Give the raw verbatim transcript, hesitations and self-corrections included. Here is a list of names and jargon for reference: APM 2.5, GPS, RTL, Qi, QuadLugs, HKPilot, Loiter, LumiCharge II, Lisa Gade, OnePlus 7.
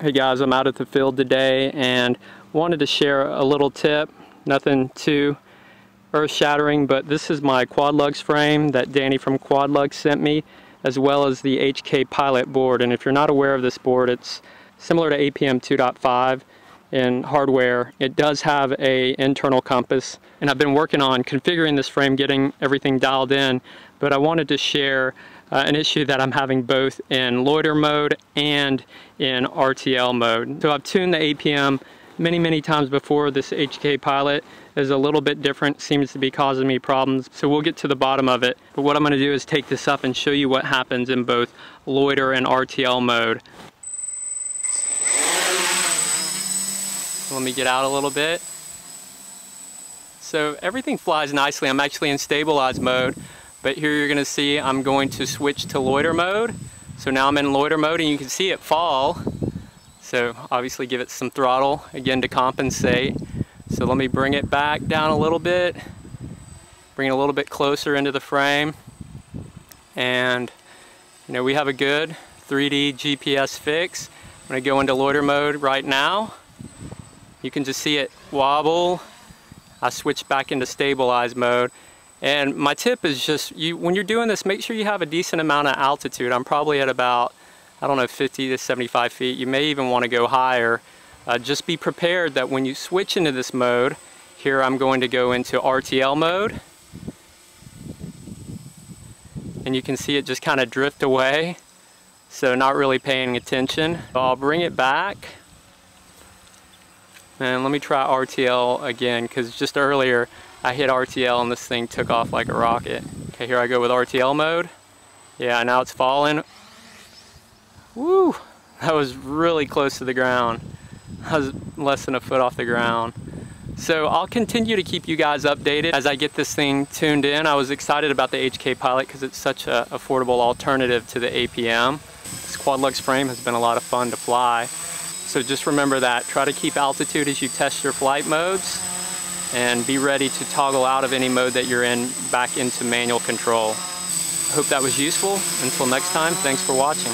Hey guys, I'm out at the field today and wanted to share a little tip. Nothing too earth-shattering, but this is my QuadLugs frame that Danny from QuadLugs sent me, as well as the H K Pilot board. And if you're not aware of this board, it's similar to A P M two point five in hardware. It does have a internal compass, and I've been working on configuring this frame, getting everything dialed in, but I wanted to share uh, an issue that I'm having both in Loiter mode and in R T L mode. So I've tuned the A P M many, many times before. This H K Pilot is a little bit different, seems to be causing me problems, so we'll get to the bottom of it. But what I'm going to do is take this up and show you what happens in both Loiter and R T L mode. Let me get out a little bit. So everything flies nicely. I'm actually in stabilized mode, but here you're going to see I'm going to switch to Loiter mode. So now I'm in Loiter mode and you can see it fall. So obviously give it some throttle again to compensate. So let me bring it back down a little bit, bring it a little bit closer into the frame. And you know, we have a good three D G P S fix. I'm going to go into Loiter mode right now. You can just see it wobble. I switch back into stabilized mode. And my tip is just, you, when you're doing this, make sure you have a decent amount of altitude. I'm probably at about, I don't know, fifty to seventy-five feet. You may even want to go higher. Uh, just be prepared that when you switch into this mode, here I'm going to go into R T L mode. And you can see it just kind of drift away. So not really paying attention. So I'll bring it back. And let me try R T L again, because just earlier I hit R T L and this thing took off like a rocket. Okay, here I go with R T L mode. Yeah, now it's falling. Woo! That was really close to the ground. I was less than a foot off the ground. So I'll continue to keep you guys updated as I get this thing tuned in. I was excited about the H K Pilot because it's such an affordable alternative to the A P M. This QuadLugs frame has been a lot of fun to fly. So just remember that. Try to keep altitude as you test your flight modes, and be ready to toggle out of any mode that you're in back into manual control. I hope that was useful. Until next time, thanks for watching.